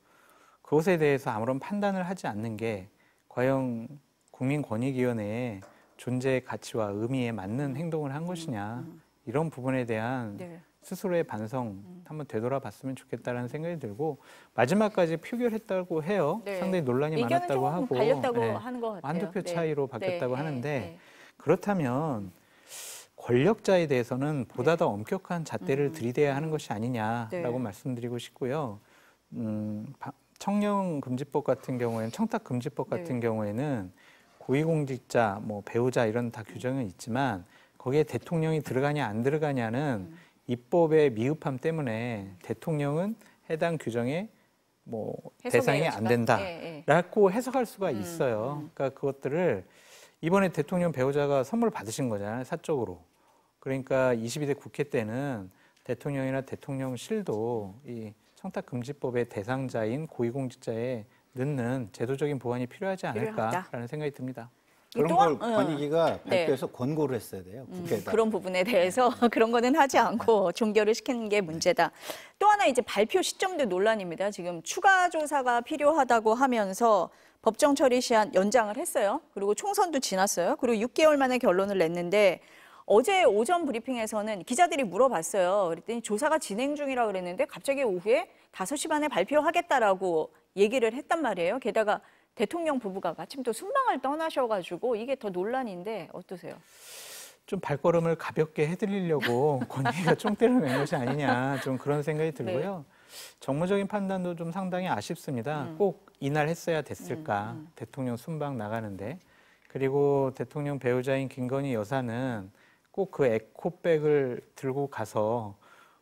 그것에 대해서 아무런 판단을 하지 않는 게 과연 국민권익위원회의 존재 가치와 의미에 맞는 행동을 한 것이냐 이런 부분에 대한 네. 스스로의 반성 한번 되돌아봤으면 좋겠다라는 생각이 들고 마지막까지 표결했다고 해요. 네. 상당히 논란이 많았다고 하고 하는 것 같아요. 한두 표 차이로 바뀌었다고 하는데 그렇다면 권력자에 대해서는 보다 더 엄격한 잣대를 들이대야 하는 것이 아니냐라고 말씀드리고 싶고요. 청렴금지법 같은 경우에는 청탁금지법 같은 경우에는 고위공직자, 뭐 배우자 이런 다 규정은 있지만 거기에 대통령이 들어가냐 안 들어가냐는 입법의 미흡함 때문에 대통령은 해당 규정에 뭐 대상이 안 된다라고 해석할 수가 있어요. 그러니까 그것들을 이번에 대통령 배우자가 선물 받으신 거잖아요, 사적으로. 그러니까 22대 국회 때는 대통령이나 대통령실도 이 청탁금지법의 대상자인 고위공직자에 넣는 제도적인 보완이 필요하지 않을까라는 생각이 듭니다. 그런 또한, 걸 권익위가 발표해서 권고를 했어야 돼요. 국회에다. 그런 부분에 대해서 그런 거는 하지 않고 종결을 시키는 게 문제다. 또 하나 이제 발표 시점도 논란입니다. 지금 추가 조사가 필요하다고 하면서 법정 처리 시한 연장을 했어요. 그리고 총선도 지났어요. 그리고 6개월 만에 결론을 냈는데 어제 오전 브리핑에서는 기자들이 물어봤어요. 그랬더니 조사가 진행 중이라 그랬는데 갑자기 오후에 5시 반에 발표하겠다라고 얘기를 했단 말이에요. 게다가 대통령 부부가 마침 또 순방을 떠나셔가지고 이게 더 논란인데 어떠세요? 좀 발걸음을 가볍게 해드리려고 권위가 총대를 낸 것이 아니냐 좀 그런 생각이 들고요. 정무적인 판단도 좀 상당히 아쉽습니다. 꼭 이날 했어야 됐을까 대통령 순방 나가는데. 그리고 대통령 배우자인 김건희 여사는 꼭 그 에코백을 들고 가서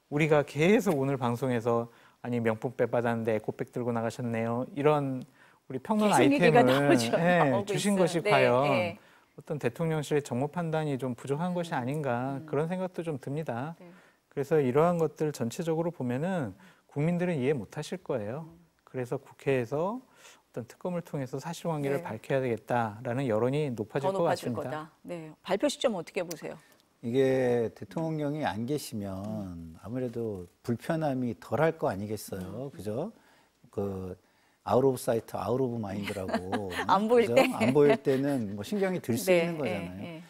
우리가 계속 오늘 방송에서 아니 명품 빼받았는데 에코백 들고 나가셨네요. 이런 우리 평론 아이템을 주신 있어요. 것이 과연 어떤 대통령실의 정무 판단이 좀 부족한 것이 아닌가 그런 생각도 좀 듭니다. 그래서 이러한 것들 전체적으로 보면은 국민들은 이해 못 하실 거예요. 그래서 국회에서 어떤 특검을 통해서 사실관계를 밝혀야 되겠다라는 여론이 높아질 것 같습니다. 거다. 네. 발표 시점 어떻게 보세요? 이게 대통령이 안 계시면 아무래도 불편함이 덜할 거 아니겠어요, 그죠? 그 아웃 오브 사이트, 아웃 오브 마인드라고 안 보일 그죠? 때, 안 보일 때는 뭐 신경이 들 수 있는 거잖아요.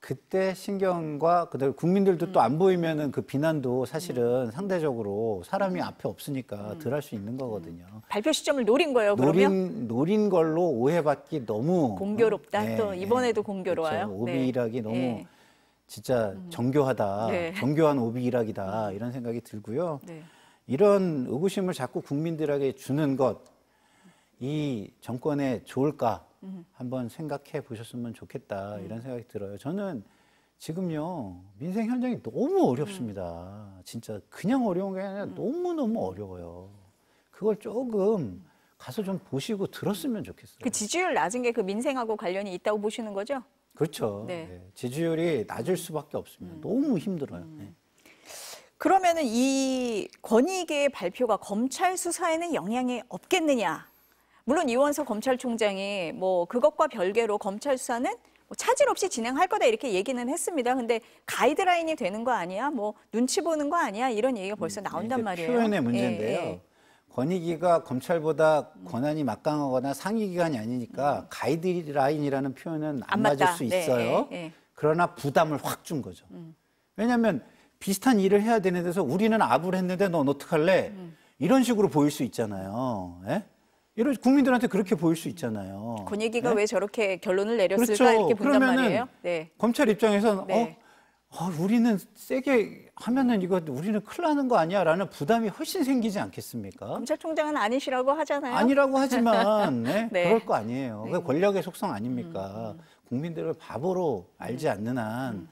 그때 신경과 그다음 국민들도 또 안 보이면은 그 비난도 사실은 상대적으로 사람이 앞에 없으니까 덜 할 수 있는 거거든요. 발표 시점을 노린 거예요. 노린 걸로 오해받기 너무 공교롭다. 또 이번에도 공교로워요. 그렇죠. 오비 일학이 너무. 진짜 정교하다, 정교한 오비 일학이다 이런 생각이 들고요. 이런 의구심을 자꾸 국민들에게 주는 것, 이 정권에 좋을까 한번 생각해 보셨으면 좋겠다 이런 생각이 들어요. 저는 지금요, 민생 현장이 너무 어렵습니다. 진짜 그냥 어려운 게 아니라 너무너무 어려워요. 그걸 조금 가서 좀 보시고 들었으면 좋겠어요. 그 지지율 낮은 게 그 민생하고 관련이 있다고 보시는 거죠? 그렇죠. 네. 네. 지지율이 낮을 수밖에 없습니다. 너무 힘들어요. 네. 그러면은 이 권익위의 발표가 검찰 수사에는 영향이 없겠느냐? 물론 이원석 검찰총장이 뭐 그것과 별개로 검찰 수사는 차질 없이 진행할 거다 이렇게 얘기는 했습니다. 근데 가이드라인이 되는 거 아니야? 뭐 눈치 보는 거 아니야? 이런 얘기가 벌써 나온단 말이에요. 표현의 문제인데요. 예. 권익위가 검찰보다 권한이 막강하거나 상위기관이 아니니까 가이드라인이라는 표현은 안 맞을 수 있어요. 네. 예. 그러나 부담을 확 준 거죠. 왜냐하면 비슷한 일을 해야 되는 데서 우리는 압을 했는데 넌 어떡할래? 이런 식으로 보일 수 있잖아요. 예? 이런 국민들한테 그렇게 보일 수 있잖아요. 권익위가 왜 저렇게 결론을 내렸을까 그렇죠. 이렇게 본단 말이에요. 네. 검찰 입장에서는 네. 우리는 세게 하면은 이거 우리는 큰일 나는 거 아니야라는 부담이 훨씬 생기지 않겠습니까? 검찰총장은 아니시라고 하잖아요. 아니라고 하지만 네. 네. 그럴 거 아니에요. 네. 그게 권력의 속성 아닙니까? 국민들을 바보로 알지 않는 한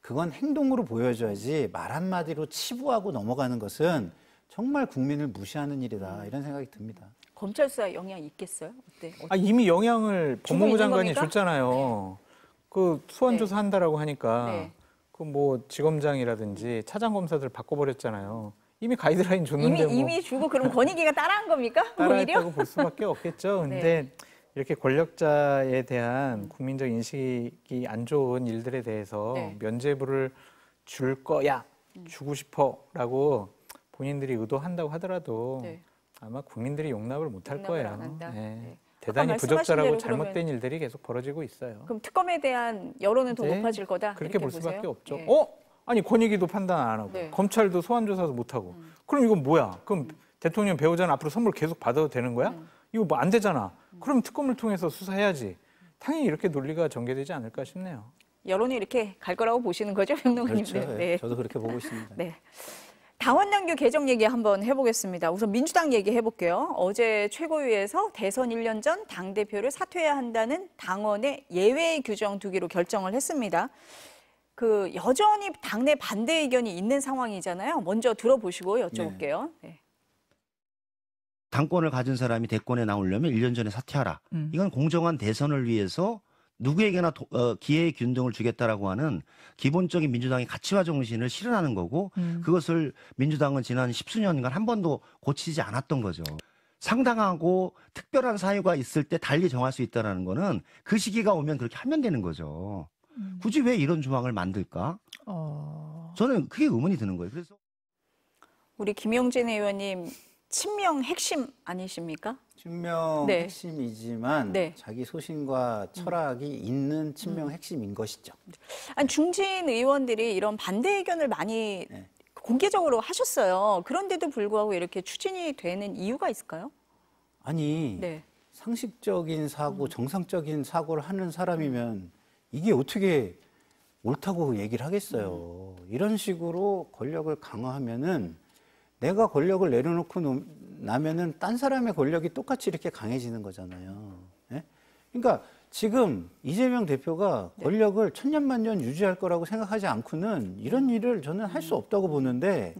그건 행동으로 보여줘야지 말 한마디로 치부하고 넘어가는 것은 정말 국민을 무시하는 일이다 이런 생각이 듭니다. 검찰 수사 영향 있겠어요? 어때? 이미 영향을 법무부 장관이 줬잖아요. 네. 그 수원조사 한다라고 하니까 그 뭐 지검장이라든지 차장검사들 바꿔버렸잖아요. 이미 가이드라인 줬는데 이미 주고 그럼 권익위가 따라한 겁니까? 따라했다고 볼 수밖에 없겠죠. 근데 이렇게 권력자에 대한 국민적 인식이 안 좋은 일들에 대해서 면죄부를 줄 거야, 주고 싶어라고 본인들이 의도한다고 하더라도 아마 국민들이 용납을 못할 거예요. 대단히 부적절하고 잘못된 일들이 계속 벌어지고 있어요. 그럼 특검에 대한 여론은 더 높아질 거다? 그렇게 볼 수밖에 없죠. 네. 아니 권익위도 판단 안 하고 검찰도 소환조사도 못하고 그럼 이건 뭐야? 그럼 대통령 배우자는 앞으로 선물 계속 받아도 되는 거야? 이거 뭐 안 되잖아. 그럼 특검을 통해서 수사해야지. 당연히 이렇게 논리가 전개되지 않을까 싶네요. 여론이 이렇게 갈 거라고 보시는 거죠? 평론가님. 그렇죠. 네. 저도 그렇게 보고 있습니다. 네. 당원당규 개정 얘기 한번 해보겠습니다. 우선 민주당 얘기 해볼게요. 어제 최고위에서 대선 1년 전 당대표를 사퇴해야 한다는 당원의 예외 규정 두기로 결정을 했습니다. 그 여전히 당내 반대 의견이 있는 상황이잖아요. 먼저 들어보시고 여쭤볼게요. 네. 당권을 가진 사람이 대권에 나오려면 1년 전에 사퇴하라. 이건 공정한 대선을 위해서 누구에게나 기회의 균등을 주겠다라고 하는 기본적인 민주당의 가치와 정신을 실현하는 거고 그것을 민주당은 지난 10수년간 한 번도 고치지 않았던 거죠. 상당하고 특별한 사유가 있을 때 달리 정할 수 있다는 거는 그 시기가 오면 그렇게 하면 되는 거죠. 굳이 왜 이런 조항을 만들까? 저는 그게 의문이 드는 거예요. 그래서 우리 김영진 의원님 친명 핵심 아니십니까? 친명 핵심이지만 자기 소신과 철학이 있는 친명 핵심인 것이죠. 아니, 중진 의원들이 이런 반대 의견을 많이 공개적으로 하셨어요. 그런데도 불구하고 이렇게 추진이 되는 이유가 있을까요? 아니, 상식적인 사고, 정상적인 사고를 하는 사람이면 이게 어떻게 옳다고 얘기를 하겠어요. 이런 식으로 권력을 강화하면은 내가 권력을 내려놓고 나면은 딴 사람의 권력이 똑같이 이렇게 강해지는 거잖아요. 예? 그러니까 지금 이재명 대표가 권력을 천년만년 유지할 거라고 생각하지 않고는 이런 일을 저는 할 수 없다고 보는데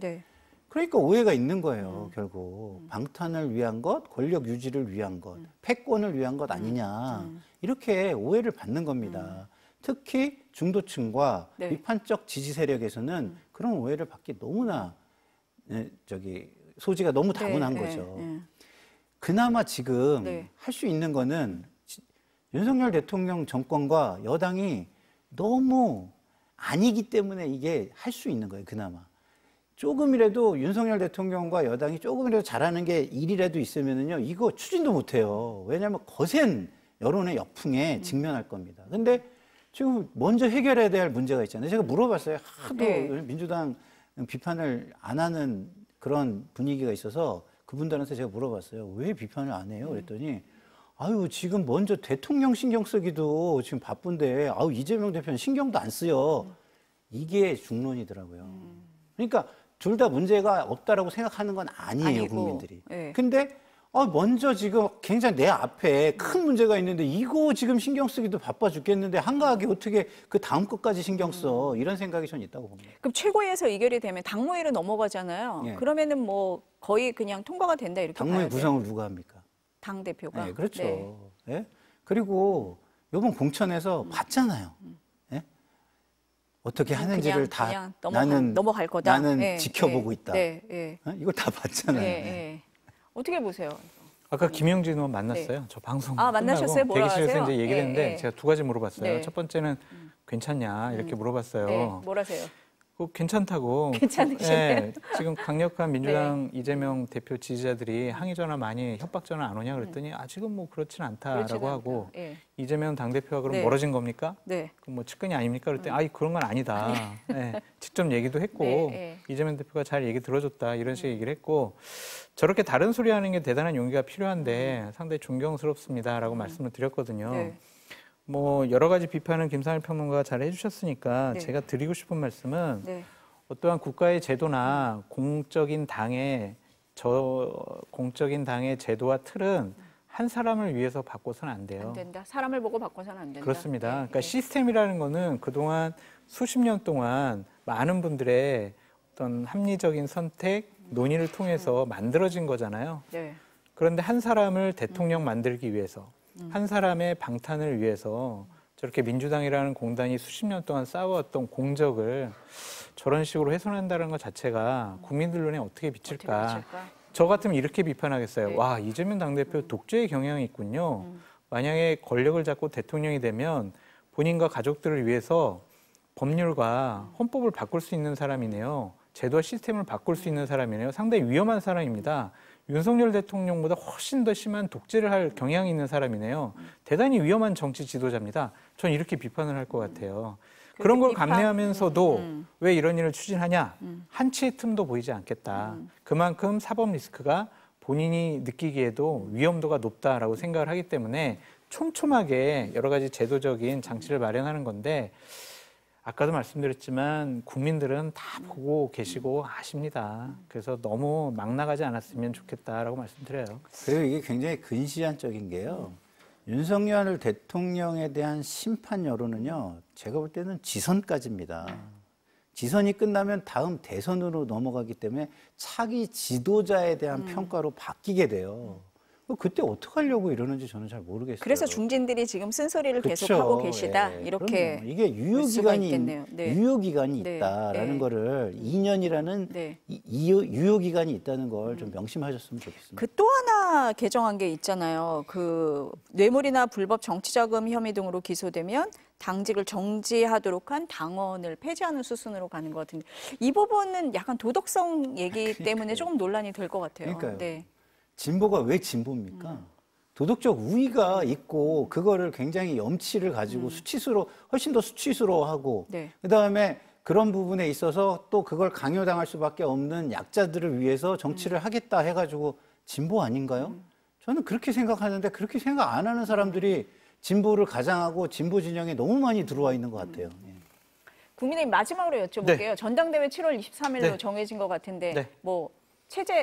그러니까 오해가 있는 거예요. 결국 방탄을 위한 것, 권력 유지를 위한 것, 패권을 위한 것 아니냐 이렇게 오해를 받는 겁니다. 특히 중도층과 비판적 지지 세력에서는 그런 오해를 받기 너무나 소지가 너무 다분한 거죠. 그나마 지금 할 수 있는 거는 윤석열 대통령 정권과 여당이 너무 아니기 때문에 이게 할 수 있는 거예요. 그나마. 조금이라도 윤석열 대통령과 여당이 조금이라도 잘하는 게 일이라도 있으면은요. 이거 추진도 못 해요. 왜냐하면 거센 여론의 역풍에 직면할 겁니다. 근데 지금 먼저 해결해야 될 문제가 있잖아요. 제가 물어봤어요. 하도 민주당 비판을 안 하는 그런 분위기가 있어서 그분들한테 제가 물어봤어요. 왜 비판을 안 해요? 그랬더니 아유 지금 먼저 대통령 신경 쓰기도 지금 바쁜데 아유 이재명 대표는 신경도 안 쓰여. 이게 중론이더라고요. 그러니까 둘 다 문제가 없다라고 생각하는 건 아니에요. 아니고, 국민들이. 근데 먼저 지금 굉장히 내 앞에 큰 문제가 있는데 이거 지금 신경 쓰기도 바빠 죽겠는데 한가하게 어떻게 그 다음 것까지 신경 써. 이런 생각이 전 있다고 봅니다. 그럼 최고위에서 이결이 되면 당무위로 넘어가잖아요. 예. 그러면은 뭐 거의 그냥 통과가 된다 이렇게 봐야 돼요. 당무위 구성을 누가 합니까? 당대표가. 네, 그렇죠. 네. 예? 그리고 요번 공천에서 봤잖아요. 예? 어떻게 하는지를 그냥, 다 그냥 넘어갈 거다. 나는 예, 지켜보고 예, 있다. 예, 예. 어? 이걸 다 봤잖아요. 예, 예. 어떻게 보세요? 아까 김영진 의원 만났어요. 네. 저 방송 끝나고 만나셨어요? 뭐라 대기실에서 하세요? 이제 얘기를 했는데 네, 네. 제가 두 가지 물어봤어요. 네. 첫 번째는 괜찮냐 이렇게 물어봤어요. 네. 뭐라세요? 괜찮다고. 괜찮으시네요. 네. 지금 강력한 민주당 네. 이재명 대표 지지자들이 항의 전화 많이 협박 전화 안 오냐 그랬더니 아 지금 뭐 그렇진 않다라고 하고 네. 이재명 당대표가 그럼 네. 멀어진 겁니까? 네. 그럼 뭐 측근이 아닙니까? 그랬더니 아 그런 건 아니다. 네. 네. 직접 얘기도 했고 네. 네. 이재명 대표가 잘 얘기 들어줬다 이런 식의 얘기를 했고 저렇게 다른 소리 하는 게 대단한 용기가 필요한데 상당히 존경스럽습니다라고 말씀을 드렸거든요. 네. 뭐 여러 가지 비판은 김상일 평론가가 잘 해주셨으니까 네. 제가 드리고 싶은 말씀은 네. 어떠한 국가의 제도나 공적인 당의 제도와 틀은 한 사람을 위해서 바꿔서는 안 돼요. 안 된다. 사람을 보고 바꿔서는 안 된다. 그렇습니다. 네. 그러니까 네. 시스템이라는 거는 그동안 수십 년 동안 많은 분들의 어떤 합리적인 선택, 논의를 통해서 만들어진 거잖아요. 네. 그런데 한 사람을 대통령 만들기 위해서 한 사람의 방탄을 위해서 저렇게 민주당이라는 공단이 수십 년 동안 쌓아왔던 공적을 저런 식으로 훼손한다는 것 자체가 국민들 눈에 어떻게 비칠까? 저 같으면 이렇게 비판하겠어요. 네. 와, 이재명 당대표 독재의 경향이 있군요. 만약에 권력을 잡고 대통령이 되면 본인과 가족들을 위해서 법률과 헌법을 바꿀 수 있는 사람이네요. 제도와 시스템을 바꿀 수 있는 사람이네요. 상당히 위험한 사람입니다. 윤석열 대통령보다 훨씬 더 심한 독재를 할 경향이 있는 사람이네요. 대단히 위험한 정치 지도자입니다. 전 이렇게 비판을 할 것 같아요. 그런 걸 감내하면서도 왜 이런 일을 추진하냐. 한치의 틈도 보이지 않겠다. 그만큼 사법 리스크가 본인이 느끼기에도 위험도가 높다라고 생각을 하기 때문에 촘촘하게 여러 가지 제도적인 장치를 마련하는 건데 아까도 말씀드렸지만 국민들은 다 보고 계시고 아십니다. 그래서 너무 막 나가지 않았으면 좋겠다라고 말씀드려요. 그리고 이게 굉장히 근시안적인 게요. 윤석열 대통령에 대한 심판 여론은요. 제가 볼 때는 지선까지입니다. 지선이 끝나면 다음 대선으로 넘어가기 때문에 차기 지도자에 대한 평가로 바뀌게 돼요. 그때 어떻게 하려고 이러는지 저는 잘 모르겠어요. 그래서 중진들이 지금 쓴소리를 그렇죠. 계속하고 계시다. 예, 이렇게 그럼요. 이게 유효기간이 있다라는 거를 2년이라는 유효기간이 있다는 걸 좀 명심하셨으면 좋겠습니다. 그 또 하나 개정한 게 있잖아요. 그 뇌물이나 불법 정치자금 혐의 등으로 기소되면 당직을 정지하도록 한 당원을 폐지하는 수순으로 가는 것 같은데 이 부분은 약간 도덕성 얘기 그러니까요. 때문에 조금 논란이 될 것 같아요. 그러니까요. 네. 진보가 왜 진보입니까? 도덕적 우위가 있고 그거를 굉장히 염치를 가지고 훨씬 더 수치스러워하고 네. 그다음에 그런 부분에 있어서 또 그걸 강요당할 수밖에 없는 약자들을 위해서 정치를 하겠다 해가지고 진보 아닌가요? 저는 그렇게 생각하는데 그렇게 생각 안 하는 사람들이 진보를 가장하고 진보 진영에 너무 많이 들어와 있는 것 같아요. 국민의힘 마지막으로 여쭤볼게요. 네. 전당대회 7월 23일로 네. 정해진 것 같은데 네. 뭐.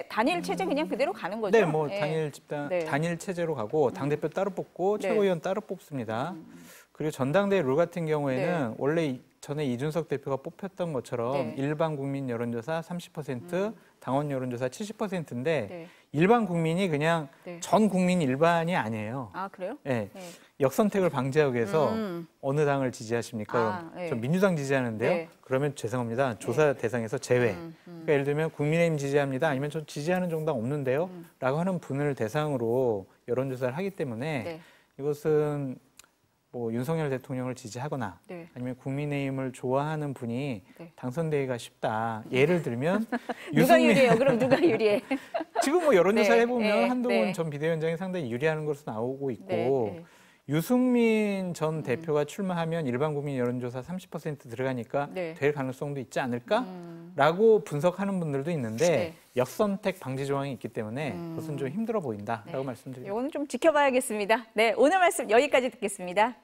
단일 체제 그냥 그대로 가는 거죠? 네, 뭐 예. 단일 체제로 가고 당대표 따로 뽑고 최고위원 따로 뽑습니다. 그리고 전당대회 룰 같은 경우에는 원래 전에 이준석 대표가 뽑혔던 것처럼 일반 국민 여론조사 30%, 당원 여론조사 70%인데 일반 국민이 그냥 전 국민 일반이 아니에요. 아, 그래요? 네. 네. 역선택을 방지하기 위해서 어느 당을 지지하십니까? 아, 예. 전 민주당 지지하는데요. 네. 그러면 죄송합니다. 조사 대상에서 제외. 그러니까 예를 들면 국민의힘 지지합니다. 아니면 저 지지하는 정당 없는데요. 라고 하는 분을 대상으로 여론조사를 하기 때문에 이것은 뭐 윤석열 대통령을 지지하거나 아니면 국민의힘을 좋아하는 분이 당선되기가 쉽다. 예를 들면 누가 유리해요? 그럼 누가 유리해? 지금 뭐 여론조사 해보면 한동훈 전 비대위원장이 상당히 유리하는 것으로 나오고 있고 유승민 전 대표가 출마하면 일반 국민 여론조사 30% 들어가니까 될 가능성도 있지 않을까라고 분석하는 분들도 있는데 역선택 방지 조항이 있기 때문에 그것은 좀 힘들어 보인다라고 말씀드립니다. 이거는 좀 지켜봐야겠습니다. 네, 오늘 말씀 여기까지 듣겠습니다.